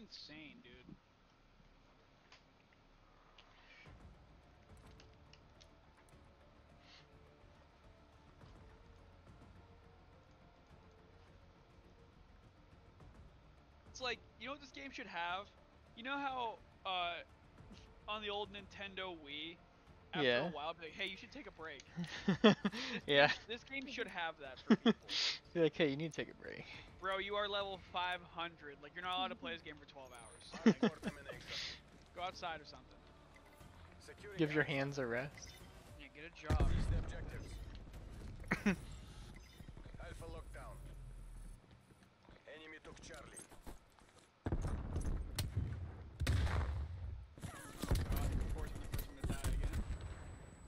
insane, dude. It's like, you know what this game should have? You know how on the old Nintendo Wii, after a while, be like, hey, you should take a break. This game should have that for people. Be like, hey, you need to take a break. Bro, you are level 500. Like, you're not allowed to play this game for 12 hours. All right, go outside or something. Security Give your hands a rest. Yeah, get a job. Objectives. Alpha lockdown. Enemy took Charlie.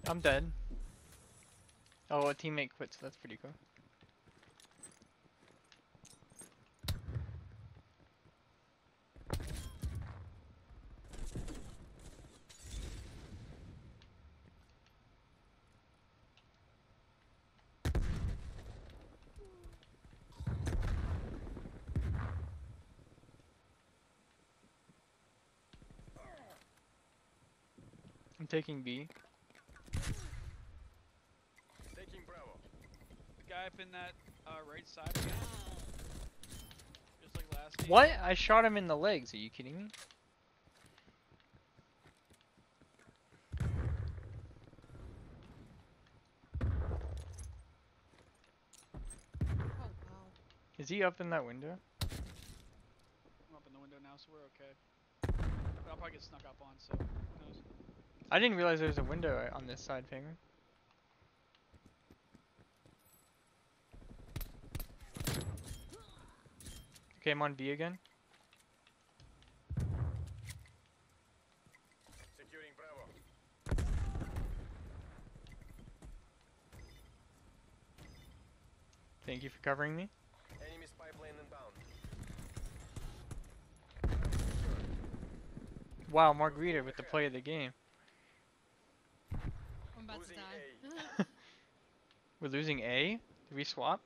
I'm dead. Oh, a teammate quit, so that's pretty cool. I'm taking B. Bravo. The guy up in that right side again. Just like last game. What? I shot him in the legs. Are you kidding me? Oh, wow. Is he up in that window? I'm up in the window now, so we're okay. But I'll probably get snuck up on, so who knows? I didn't realize there was a window on this side, Penguin. Okay, I'm on B again. Securing Bravo. Thank you for covering me. Enemy spy plane inbound. Wow, Margarita with the play of the game. I'm about to die. We're losing A? Did we swap?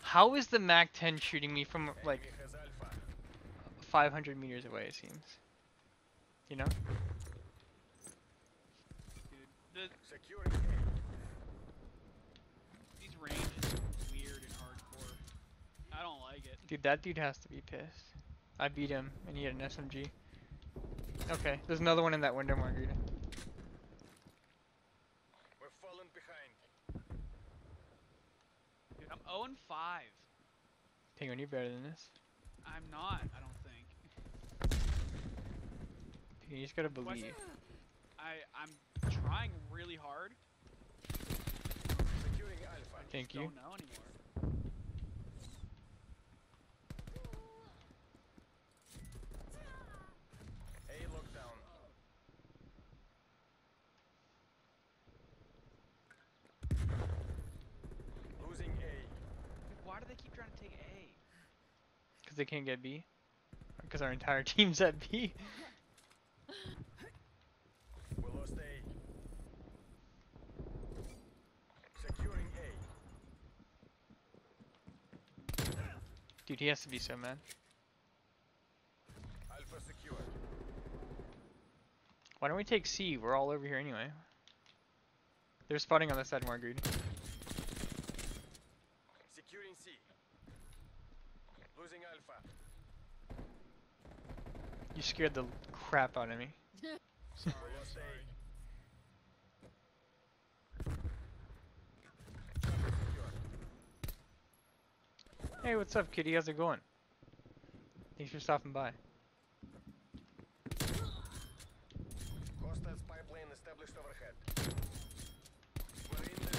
How is the MAC-10 shooting me from, like, 500 meters away, it seems? You know? Dude, these ranges are weird and hardcore. I don't like it. Dude, that dude has to be pissed. I beat him, and he had an SMG. Okay, there's another one in that window, Margarita. We're falling behind. I'm 0-5. Penguin, you're better than this. I'm not, I don't think. Penguin, you just gotta believe. I'm trying really hard. Securing Alpha. I just don't know anymore. Hey, look down. Why do they keep trying to take A? Because they can't get B. Because our entire team's at B. We lost A. Securing A. Dude, he has to be so mad. Alpha secure. Why don't we take C? We're all over here anyway. They're spotting on the side, Margaret. Securing C. Losing Alpha. You scared the crap out of me. Sorry, I'll say. Hey, what's up, kitty? How's it going? Thanks for stopping by. Hostile spy plane established overhead. We're in the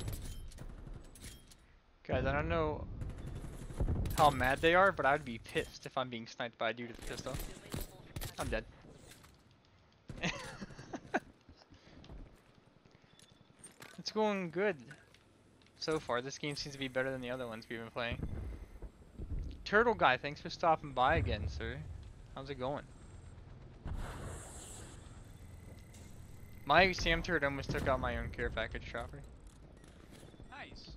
lead. Guys, I don't know how mad they are, but I'd be pissed if I'm being sniped by a dude with a pistol. I'm dead. It's going good so far. This game seems to be better than the other ones we've been playing. Turtle guy, thanks for stopping by again, sir. How's it going? My SAM turret almost took out my own care package chopper. Nice.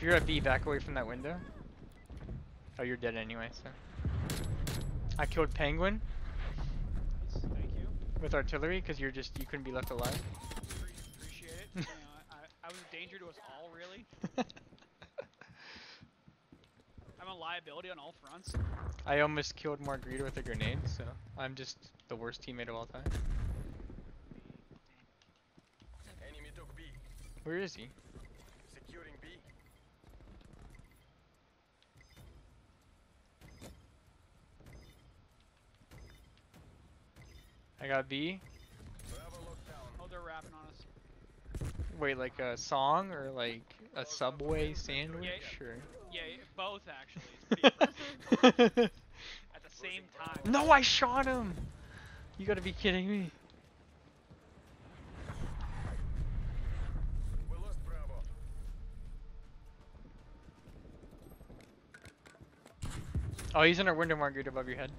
If you're at B, back away from that window. Oh, you're dead anyway, so. I killed Penguin. Thank you. With artillery, because you're just, you couldn't be left alive. Appreciate it. You know, I was a danger to us all, really. I'm a liability on all fronts. I almost killed Margarita with a grenade, so I'm just the worst teammate of all time. Enemy took B. Where is he? Securing B. I got B. Oh, they're rapping on us. Wait, like a song or like a Subway sandwich? Yeah, or? Yeah, both actually. At the same time. No, I shot him! You gotta be kidding me. We lost Bravo. Oh, he's in our window, Margaret, above your head.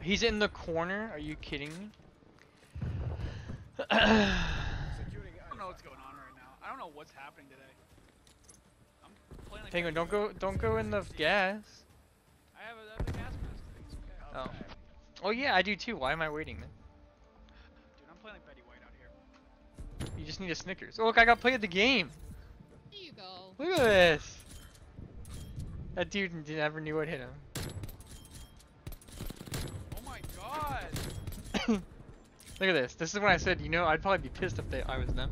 He's in the corner. Are you kidding me? I don't know what's going on right now. I don't know what's happening today. I'm playing like Penguin, don't go in the gas. I have a gas mask. Okay. Oh. Oh yeah, I do too. Why am I waiting, man? Dude, I'm playing like Betty White out here. You just need a Snickers. Oh, look, I got played the game. There you go. Look at this. That dude never knew what hit him. Look at this. This is when I said, you know, I'd probably be pissed if I was them.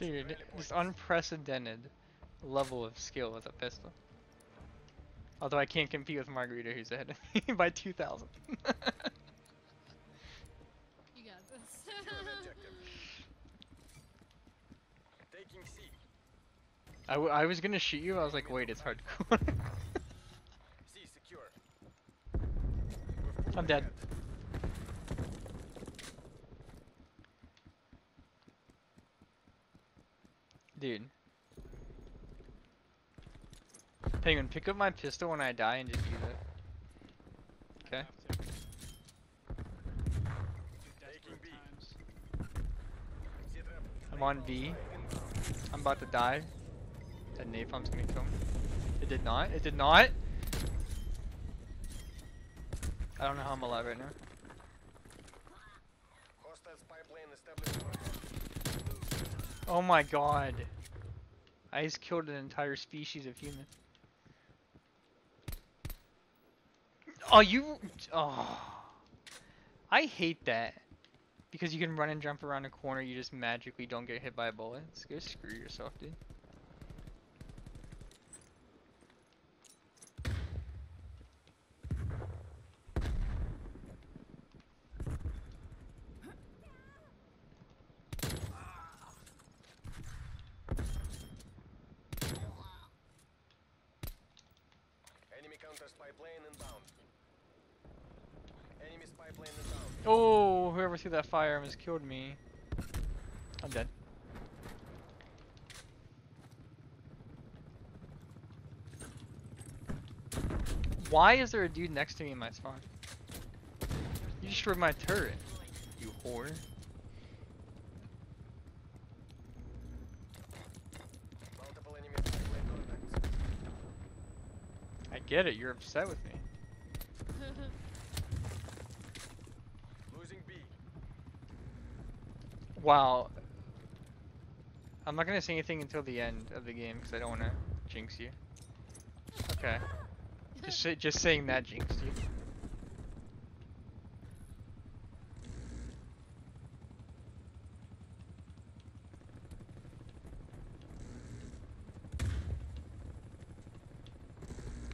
Dude, this unprecedented level of skill with a pistol. Although I can't compete with Margarita, who's ahead of me by 2,000. You got this. Taking C. I was gonna shoot you. I was like, wait, it's hardcore. I'm dead. Dude. Penguin, pick up my pistol when I die and just use it. Okay. I'm on B. I'm about to die. That napalm's gonna kill me. It did not. It did not. I don't know how I'm alive right now. Oh my god. I just killed an entire species of human. Oh, you... Oh. I hate that. Because you can run and jump around a corner, you just magically don't get hit by bullets. Go screw yourself, dude. Oh, whoever threw that firearm has killed me. I'm dead. Why is there a dude next to me in my spawn? You destroyed my turret, you whore. I get it, you're upset with me. Wow, I'm not gonna say anything until the end of the game because I don't want to jinx you. Okay, just saying that jinxed you.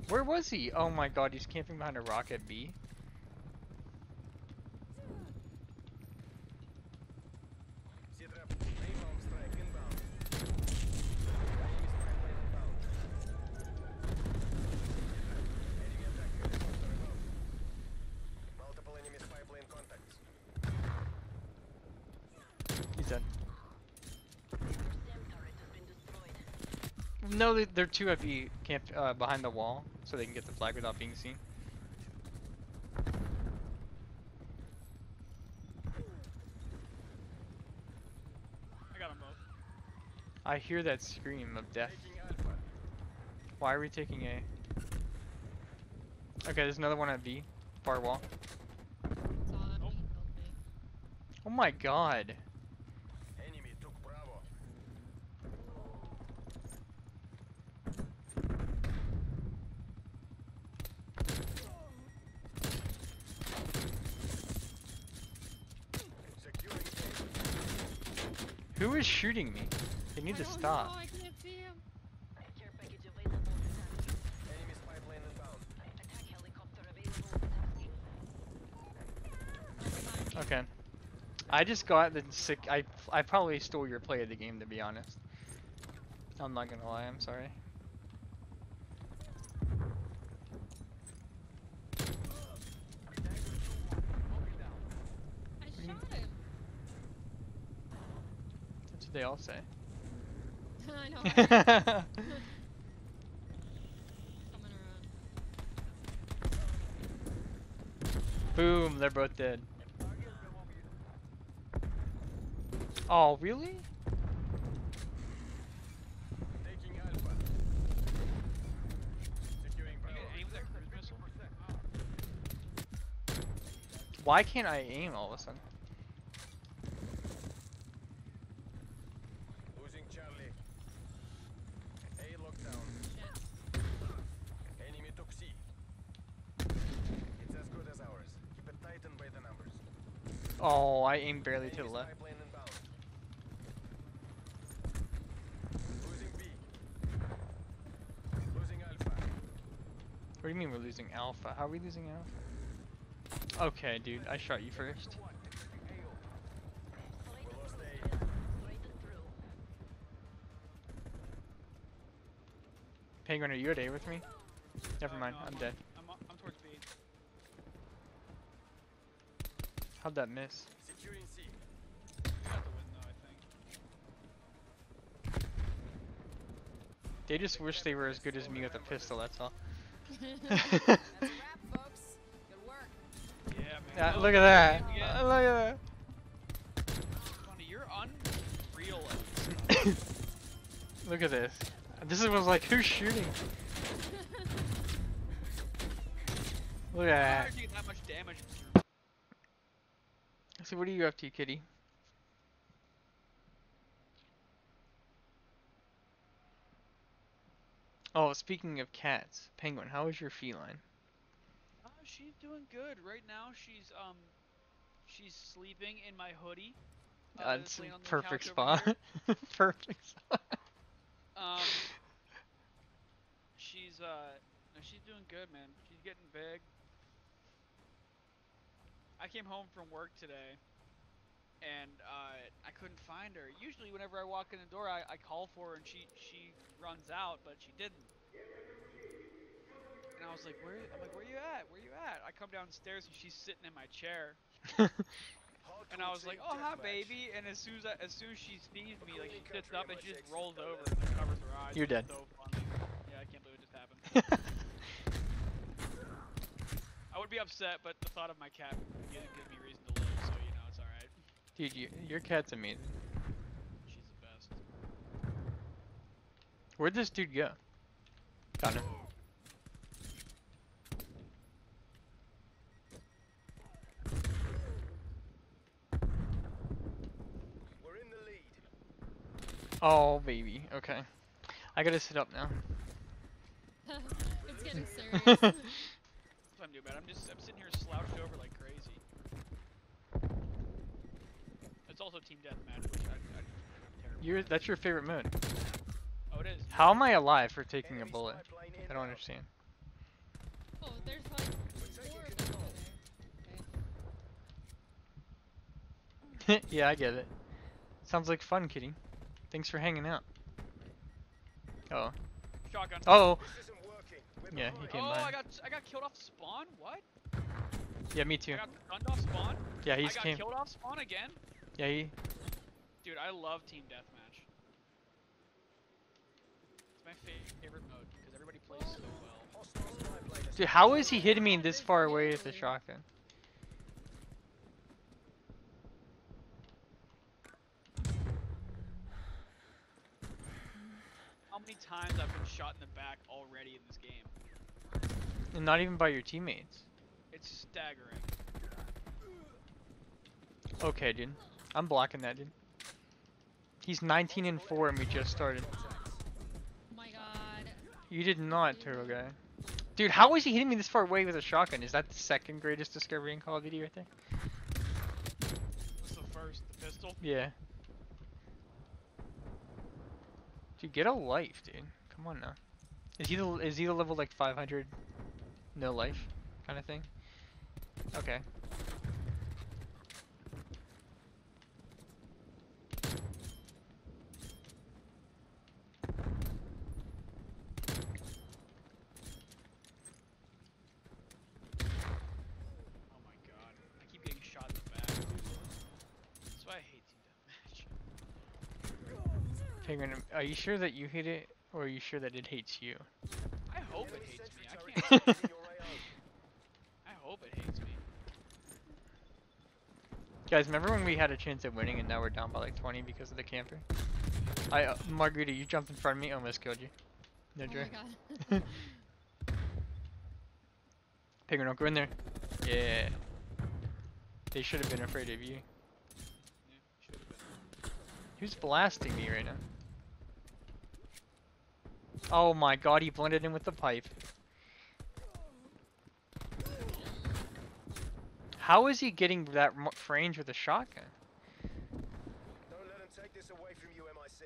Where was he? Oh my god, he's camping behind a rock at B. No, they're too heavy camped behind the wall, so they can get the flag without being seen. I got them both. I hear that scream of death. Why are we taking A? Okay, there's another one at B, far wall. Oh. Oh my god. Who is shooting me? They need to stop. No, I can't see him. Okay. I just got the sick. I probably stole your play of the game, to be honest. I'm not gonna lie. I'm sorry. They all say. I know. Coming around. Boom! They're both dead. Oh, really? Why can't I aim all of a sudden? Oh, I aimed barely to the left. What do you mean we're losing alpha? How are we losing alpha? Okay, dude, I shot you first. Penguin, are you at A with me? Never mind, I'm dead. How'd that miss? Securing C. You got the win though, I think. They just wish they were as good as me with a pistol, that's all. That's a wrap, folks. Good work. Yeah, man. Look at that. Look at that. Funny, you're unreal at this stuff. Look at this. This was like, who's shooting? Look at that. That much damage. So what are you up to, Kitty? Oh, speaking of cats, Penguin, how is your feline? She's doing good. Right now, she's sleeping in my hoodie. That's a perfect spot. Perfect spot. She's doing good, man. She's getting big. I came home from work today, and I couldn't find her. Usually, whenever I walk in the door, I call for her, and she runs out, but she didn't. And I was like, "Where you at? Where you at?" I come downstairs, and she's sitting in my chair. And I was like, "Oh, hi, baby!" And as soon as she sees me, like she sits up and she just rolls over and like, covers her eyes. You're dead. So funny. Yeah, I can't believe it just happened. I would be upset, but the thought of my cat would give me reason to live, so you know, it's alright. Dude, your cat's amazing. She's the best. Where'd this dude go? Got him. We're in the lead. Oh, baby. Okay. I gotta sit up now. It's getting serious. I'm sitting here slouched over like crazy. It's also team deathmatch, which I'm terrible. That's your favorite mode. Oh, it is. How am I alive for taking a bullet? I don't understand. Oh, there's like four of them there. Okay. Yeah, I get it. Sounds like fun, Kitty. Thanks for hanging out. Oh. Shotgun. Oh. Yeah, he came by. Oh, I got killed off spawn? What? Yeah, me too. I got gunned off spawn? Yeah, he's I got killed off spawn again? Yeah, Dude, I love team deathmatch. It's my favorite mode because everybody plays so well. Dude, how is he hitting me this far away with the shotgun? How many times I've been shot in the back already in this game? And not even by your teammates. It's staggering. Okay, dude. I'm blocking that, dude. He's 19-4 and we just started. Oh my god. You did not, Turbo Guy. Dude, how is he hitting me this far away with a shotgun? Is that the second greatest discovery in Call of Duty right there? What's the first? The pistol? Yeah. Dude, get a life, dude. Come on now. Is he the level like 500 no life kind of thing? Okay. Are you sure that you hit it, or are you sure that it hates you? I hope it hates me. I can't. I hope it hates me. Guys, remember when we had a chance at winning and now we're down by like 20 because of the camper? Margarita, you jumped in front of me, almost killed you. No joke. Oh my god. Penguin, don't go in there. Yeah. They should have been afraid of you. Yeah, should have been. Who's blasting me right now? Oh my god, he blended in with the pipe. How is he getting that range with a shotgun? Don't let him take this away from you, MI6.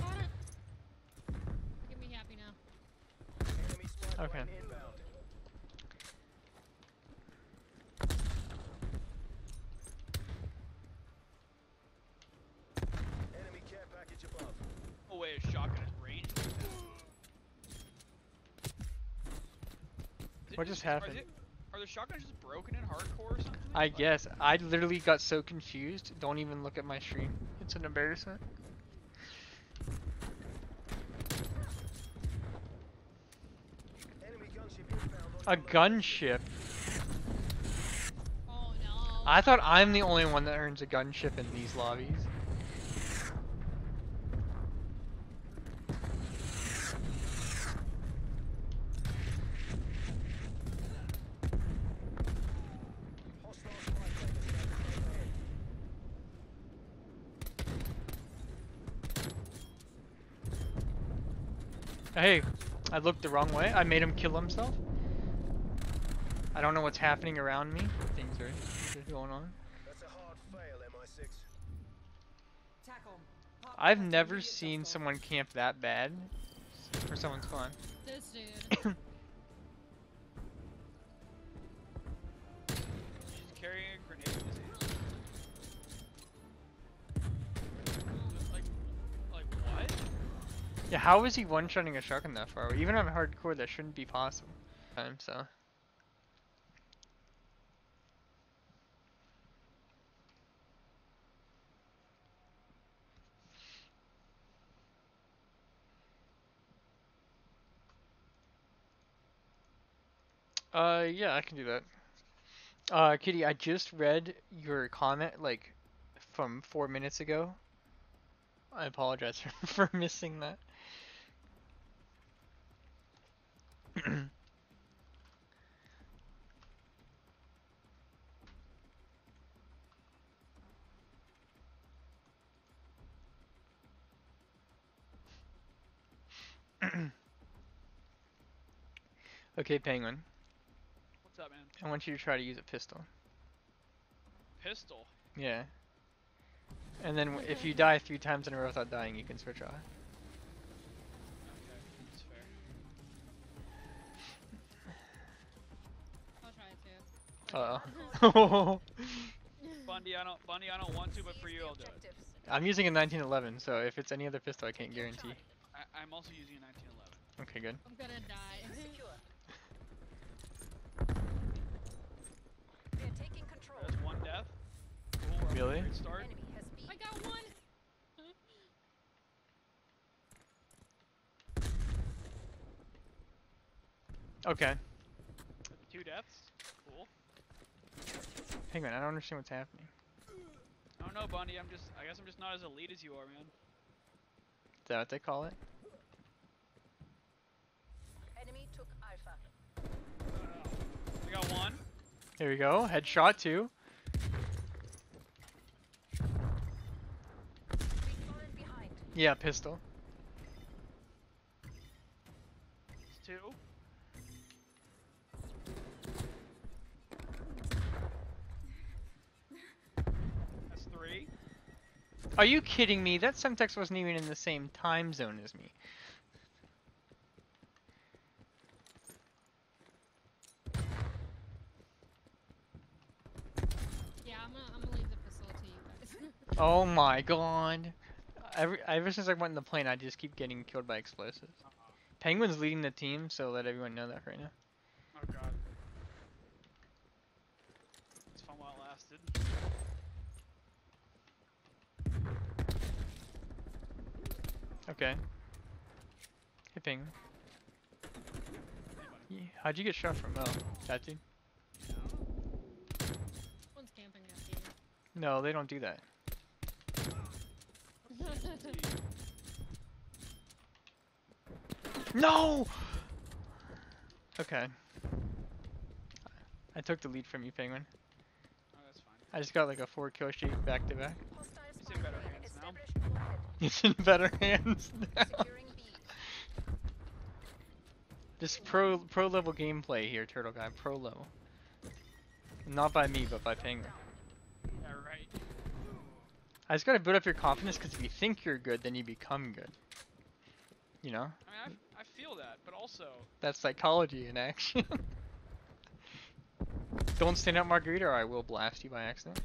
Got it. Get me happy now. Okay. Way a shotgun is range. What just happened? Are the shotguns just broken in hardcore or something? I guess. I literally got so confused. Don't even look at my stream. It's an embarrassment. Enemy gunship. A gunship? Oh no. I thought I'm the only one that earns a gunship in these lobbies. Hey, I looked the wrong way. I made him kill himself. I don't know what's happening around me. Things are going on. That's a hard fail, MI6. Tackle. I've never seen someone camp that bad. Or someone's gone. This dude. She's carrying a grenade. Yeah, how is he one-shotting a shotgun that far away? Even on hardcore, that shouldn't be possible. So. Yeah, I can do that. Kitty, I just read your comment, like, from 4 minutes ago. I apologize for missing that. Okay, Penguin. What's up, man? I want you to try to use a pistol. Pistol? Yeah. And then if you die 3 times in a row without dying, you can switch off. Uh-oh. Bundy, I don't want to, but for you, I'll do it. I'm using a 1911, so if it's any other pistol, I can't guarantee. I'm also using a 1911. Okay, good. I'm gonna die. They're taking control. That's 1 death. Really? I got 1! Okay. 2 deaths. Cool. Hang on, I don't understand what's happening. I don't know, Bundy. I guess I'm just not as elite as you are, man. Is that what they call it? Enemy took Alpha. We got 1. Here we go. Headshot 2. Yeah, pistol. It's 2. That's 3. Are you kidding me? That Semtex wasn't even in the same time zone as me. Yeah, I'm gonna leave the pistol to you guys. Oh my god. Ever since I went in the plane, I just keep getting killed by explosives. Penguin's leading the team, so let everyone know that right now. Oh god. It's fun while it lasted. Okay. Hey, Penguin. Hey, yeah, how'd you get shot from? Oh, that dude? No. One's camping that team. No, they don't do that. No! Okay. I took the lead from you, Penguin. Oh, that's fine. I just got like a 4-kill streak back to back. It's in better hands now. It's in better hands now. This pro level gameplay here, Turtle Guy. Pro level. Not by me, but by Penguin. Yeah, right. I just gotta build up your confidence, because if you think you're good, then you become good. You know? I mean, I feel that, but also... That's psychology in action. Don't stand up, Margarita, or I will blast you by accident.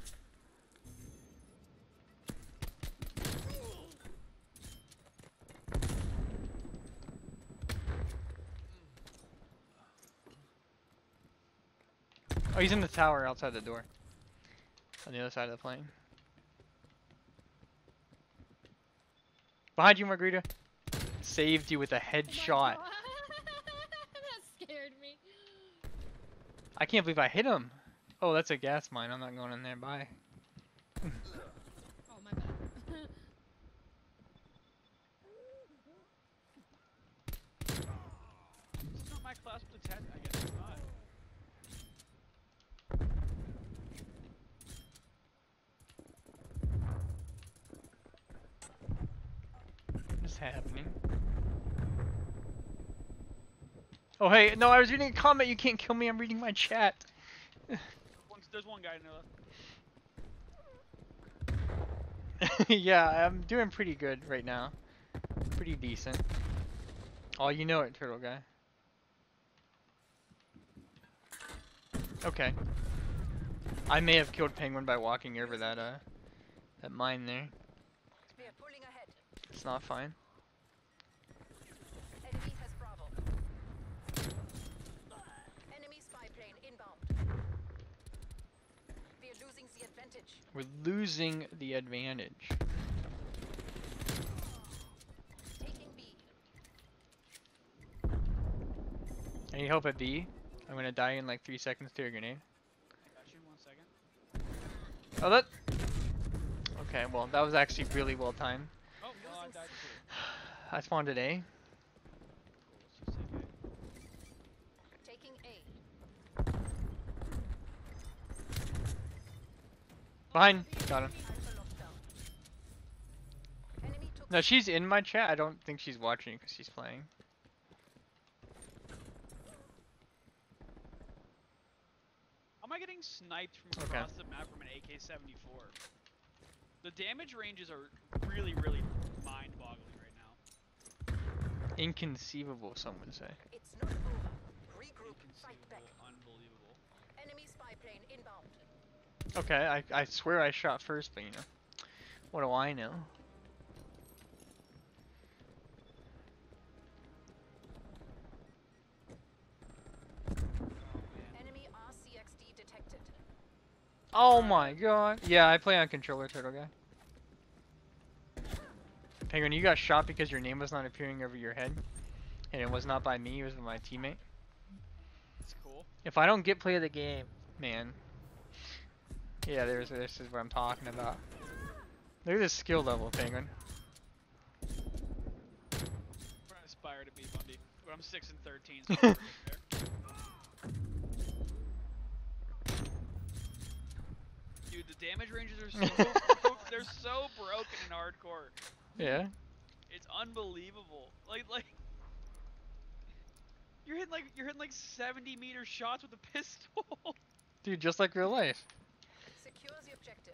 Oh, he's in the tower outside the door. On the other side of the plane. Behind you, Margarita. Saved you with a headshot. Oh that scared me. I can't believe I hit him. Oh, that's a gas mine. I'm not going in there. Bye. Oh, my bad. It's not my class platoon. I guess it's not. Happening. Oh hey, no, I was reading a comment. You can't kill me. I'm reading my chat. There's one guy in there. Yeah, I'm doing pretty good right now. Pretty decent. Oh, you know it, Turtle Guy. Okay. I may have killed Penguin by walking over that that mine there. It's not fine. We're losing the advantage. Taking B. I need help at B. I'm gonna die in like 3 seconds to a grenade. I got you in 1 second. Oh, that. Okay, well, that was actually really well timed. Oh, well, I died too. I spawned at A. Behind. Got him. No, she's in my chat. I don't think she's watching because she's playing. Am I getting sniped from across the map from an AK-74? The damage ranges are really, really mind-boggling right now. Inconceivable, some would say. It's not over. Regroup. Fight back. Unbelievable. Enemy spy plane inbound. Okay, I swear I shot first, but you know, what do I know? Enemy RCXD detected. Oh my god. Yeah, I play on controller, Turtle Guy. Penguin, you got shot because your name was not appearing over your head. And it was not by me, it was by my teammate. That's cool. If I don't get play of the game, man. Yeah, this is what I'm talking about. Look at this skill level, Penguin. I'm trying to aspire to be Bundy. But I'm 6 and 13. So I'm dude, the damage ranges are so they're so broken and hardcore. Yeah. It's unbelievable. Like you're hitting like 70-meter shots with a pistol. Dude, just like real life. Secure the objective.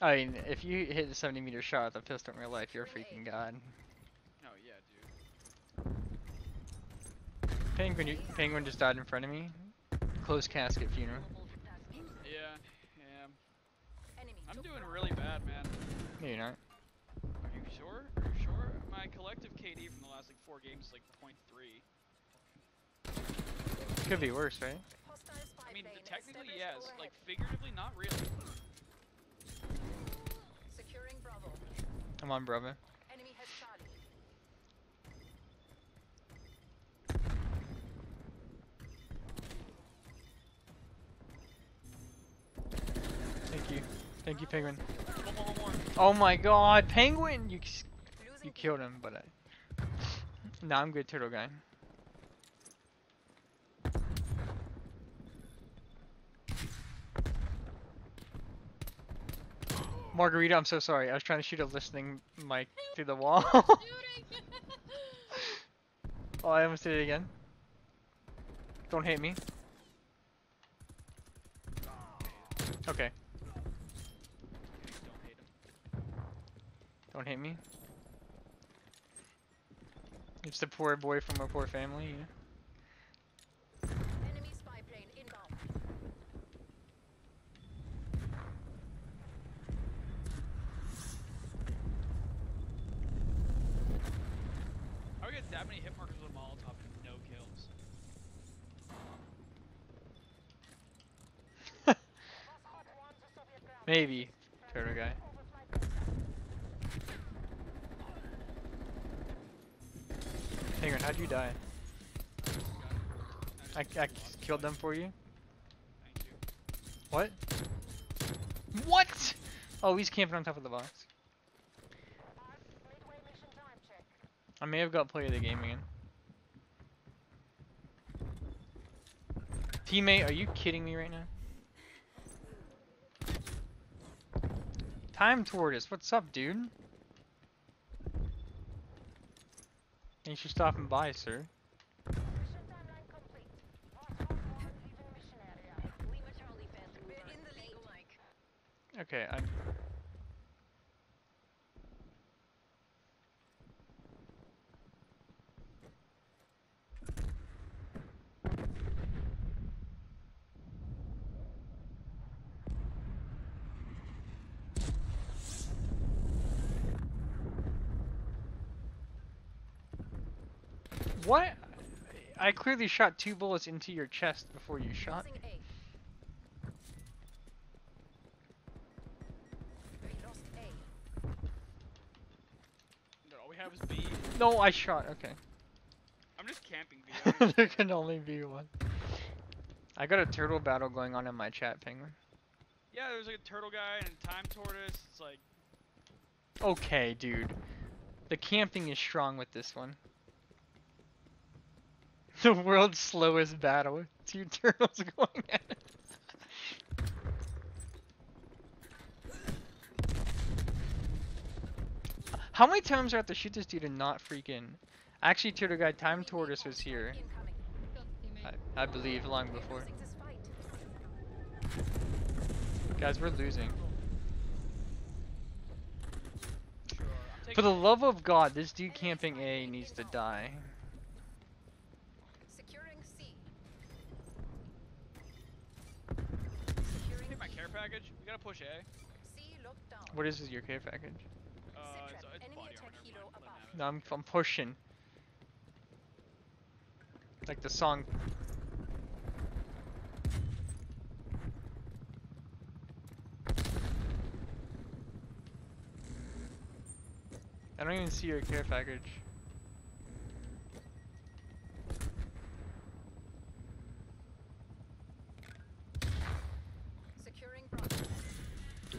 I mean, if you hit a 70-meter shot with a pistol in real life, you're a freaking god. Oh yeah, dude. Penguin just died in front of me. Close casket funeral. Yeah. I'm doing really bad, man. No, you're not. Are you sure? Are you sure? My collective KD from the last like 4 games is like 0.3. Could be worse, right? I mean, technically yes. Like figuratively, not really. Come on, brother. Enemy has shot. Thank you, Penguin. One more. Oh my God, Penguin! You killed him, but I. Nah, I'm good, turtle guy. Margarita, I'm so sorry. I was trying to shoot a listening mic through the wall. Oh, I almost did it again. Don't hate me. Okay. Don't hate me. It's the poor boy from a poor family. Yeah. That many hit markers with a Molotov and no kills. Maybe. Turtle guy. Penguin, how'd you die? I killed them for you? Thank you. What? What? Oh, he's camping on top of the box. I may have got play of the game again. Teammate, are you kidding me right now? Time Tortoise, what's up, dude? Thanks for stopping by, sir. Okay, I'm... What? I clearly shot 2 bullets into your chest before you shot. No, all we have is B. No, I shot. Okay. I'm just camping B. There can only be one. I got a turtle battle going on in my chat, Penguin. Yeah, there's like a turtle guy and a time tortoise. It's like. Okay, dude. The camping is strong with this one. The world's slowest battle. 2 turtles going at it. How many times do I have to shoot this dude and not freaking... Actually, Turtle Guy, Time Tortoise was here. I believe, long before. Guys, we're losing. For the love of God, this dude camping A needs to die. Package. We gotta push A. What is your care package? It's body armor. No, I'm pushing. Like the song. I don't even see your care package.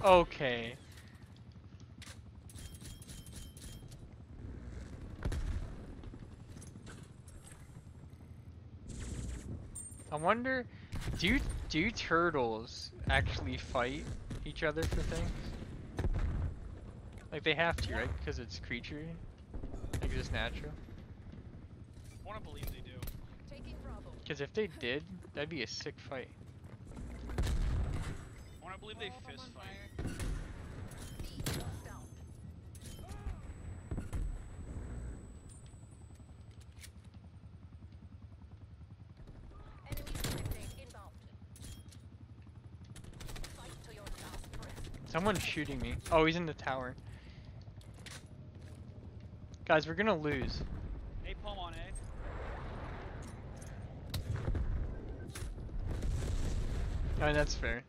Okay. I wonder, do turtles actually fight each other for things? Like they have to, right? Because it's creature. Like it's just natural. I want to believe they do. Because if they did, that'd be a sick fight. I want to believe they fist fight. Someone's shooting me. Oh, he's in the tower. Guys, we're gonna lose. Napalm on A. I mean, that's fair.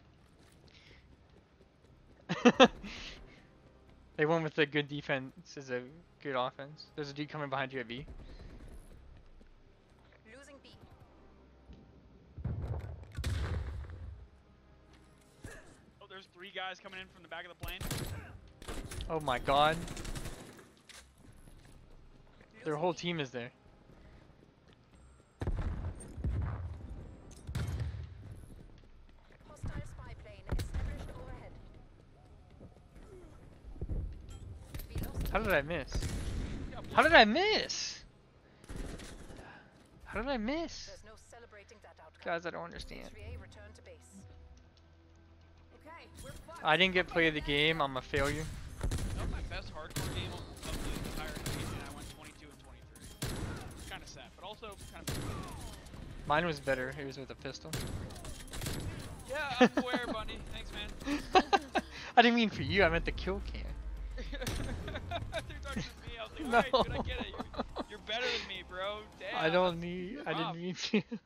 They won with a good defense is a good offense. There's a dude coming behind you at B. Losing B. Oh, there's three guys coming in from the back of the plane. Oh my god. Their whole team is there. How did I miss? How did I miss? How did I miss? Guys, I don't understand. I didn't get play of the game. I'm a failure. That was my best hardcore game of the entire season. I went 22 and 23. Kind of sad, but also kind of. Mine was better. He was with a pistol. Yeah, I'm aware, Bundy. Thanks, man. I didn't mean for you. I meant the kill cam. No. Right, I get it. You're better than me, bro. Damn. I don't need. I didn't need to.